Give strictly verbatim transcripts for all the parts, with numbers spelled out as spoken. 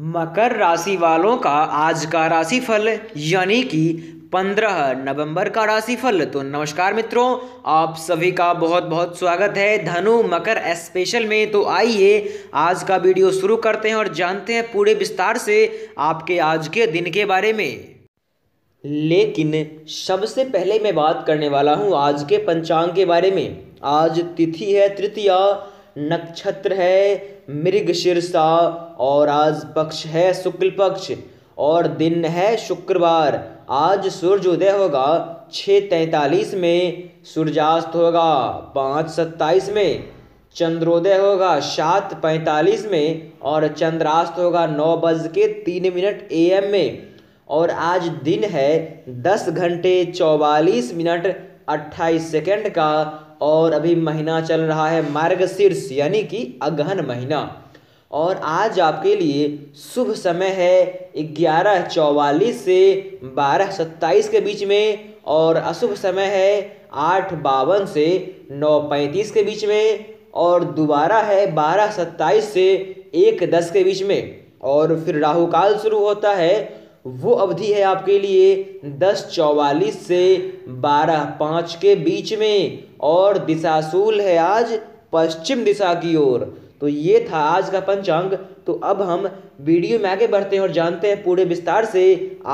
मकर राशि वालों का आज का राशिफल यानी कि पंद्रह नवंबर का राशिफल। तो नमस्कार मित्रों, आप सभी का बहुत बहुत स्वागत है धनु मकर स्पेशल में। तो आइए आज का वीडियो शुरू करते हैं और जानते हैं पूरे विस्तार से आपके आज के दिन के बारे में। लेकिन सबसे पहले मैं बात करने वाला हूं आज के पंचांग के बारे में। आज तिथि है तृतीया, नक्षत्र है मृगशीर्षा और आज पक्ष है शुक्ल पक्ष और दिन है शुक्रवार। आज सूर्योदय होगा छः तैंतालीस में, सूर्यास्त होगा पाँच सत्ताईस में, चंद्रोदय होगा सात पैंतालीस में और चंद्रास्त होगा नौ बज के तीन मिनट ए एम में। और आज दिन है दस घंटे चौवालीस मिनट अट्ठाईस सेकेंड का और अभी महीना चल रहा है मार्गशीर्ष यानी कि अगहन महीना। और आज आपके लिए शुभ समय है ग्यारह चौवालीस से बारह सत्ताईस के बीच में और अशुभ समय है आठ बावन से नौ पैंतीस के बीच में और दोबारा है बारह सत्ताईस से एक दस के बीच में। और फिर राहु काल शुरू होता है, वो अवधि है आपके लिए दस चौवालीस से बारह पाँच के बीच में और दिशाशूल है आज पश्चिम दिशा की ओर। तो ये था आज का पंचांग। तो अब हम वीडियो में आगे बढ़ते हैं और जानते हैं पूरे विस्तार से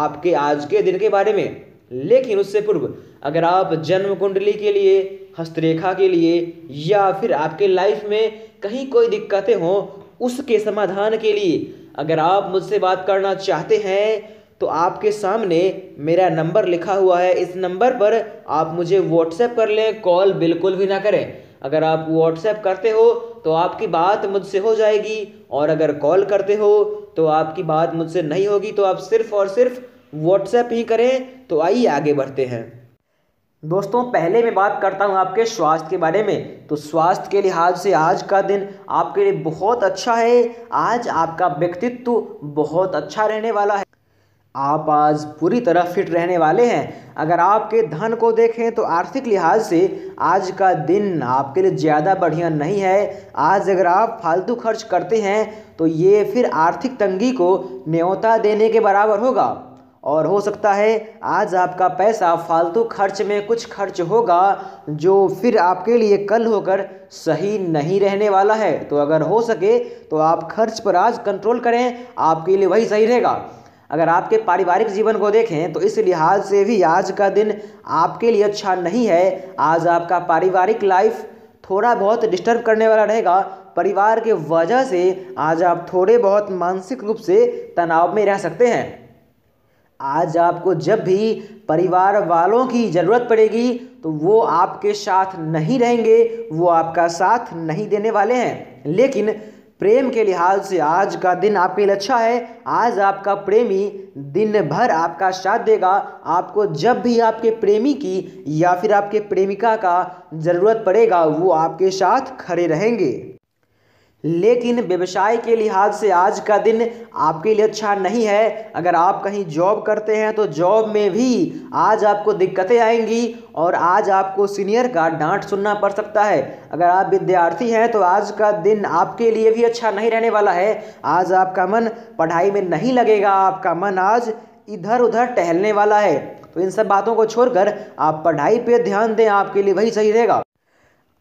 आपके आज के दिन के बारे में। लेकिन उससे पूर्व अगर आप जन्म कुंडली के लिए, हस्तरेखा के लिए या फिर आपके लाइफ में कहीं कोई दिक्कतें हों उसके समाधान के लिए अगर आप मुझसे बात करना चाहते हैं तो आपके सामने मेरा नंबर लिखा हुआ है। इस नंबर पर आप मुझे व्हाट्सएप कर लें, कॉल बिल्कुल भी ना करें। अगर आप व्हाट्सएप करते हो तो आपकी बात मुझसे हो जाएगी और अगर कॉल करते हो तो आपकी बात मुझसे नहीं होगी। तो आप सिर्फ और सिर्फ व्हाट्सएप ही करें। तो आइए आगे बढ़ते हैं दोस्तों। पहले मैं बात करता हूं आपके स्वास्थ्य के बारे में। तो स्वास्थ्य के लिहाज से आज का दिन आपके लिए बहुत अच्छा है। आज आपका व्यक्तित्व बहुत अच्छा रहने वाला है, आप आज पूरी तरह फिट रहने वाले हैं। अगर आपके धन को देखें तो आर्थिक लिहाज से आज का दिन आपके लिए ज़्यादा बढ़िया नहीं है। आज अगर आप फालतू खर्च करते हैं तो ये फिर आर्थिक तंगी को न्योता देने के बराबर होगा और हो सकता है आज आपका पैसा फालतू खर्च में कुछ खर्च होगा जो फिर आपके लिए कल होकर सही नहीं रहने वाला है। तो अगर हो सके तो आप खर्च पर आज कंट्रोल करें, आपके लिए वही सही रहेगा। अगर आपके पारिवारिक जीवन को देखें तो इस लिहाज से भी आज का दिन आपके लिए अच्छा नहीं है। आज आपका पारिवारिक लाइफ थोड़ा बहुत डिस्टर्ब करने वाला रहेगा। परिवार के वजह से आज आप थोड़े बहुत मानसिक रूप से तनाव में रह सकते हैं। आज आपको जब भी परिवार वालों की ज़रूरत पड़ेगी तो वो आपके साथ नहीं रहेंगे, वो आपका साथ नहीं देने वाले हैं। लेकिन प्रेम के लिहाज से आज का दिन आपके लिए अच्छा है। आज आपका प्रेमी दिन भर आपका साथ देगा। आपको जब भी आपके प्रेमी की या फिर आपके प्रेमिका का ज़रूरत पड़ेगा वो आपके साथ खड़े रहेंगे। लेकिन व्यवसाय के लिहाज से आज का दिन आपके लिए अच्छा नहीं है। अगर आप कहीं जॉब करते हैं तो जॉब में भी आज आपको दिक्कतें आएंगी और आज आपको सीनियर का डांट सुनना पड़ सकता है। अगर आप विद्यार्थी हैं तो आज का दिन आपके लिए भी अच्छा नहीं रहने वाला है। आज आपका मन पढ़ाई में नहीं लगेगा, आपका मन आज इधर उधर टहलने वाला है। तो इन सब बातों को छोड़कर आप पढ़ाई पर ध्यान दें, आपके लिए वही सही रहेगा।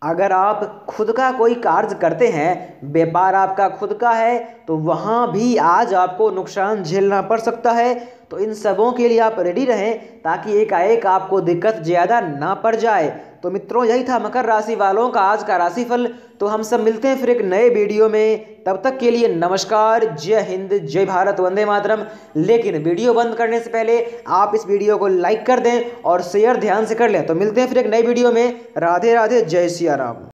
अगर आप खुद का कोई कार्य करते हैं, व्यापार आपका खुद का है, तो वहाँ भी आज आपको नुकसान झेलना पड़ सकता है। तो इन सबों के लिए आप रेडी रहें ताकि एकाएक आपको दिक्कत ज़्यादा ना पड़ जाए। तो मित्रों, यही था मकर राशि वालों का आज का राशिफल। तो हम सब मिलते हैं फिर एक नए वीडियो में। तब तक के लिए नमस्कार, जय हिंद, जय भारत, वंदे मातरम। लेकिन वीडियो बंद करने से पहले आप इस वीडियो को लाइक कर दें और शेयर ध्यान से कर लें। तो मिलते हैं फिर एक नए वीडियो में। राधे राधे, जय सिया राम।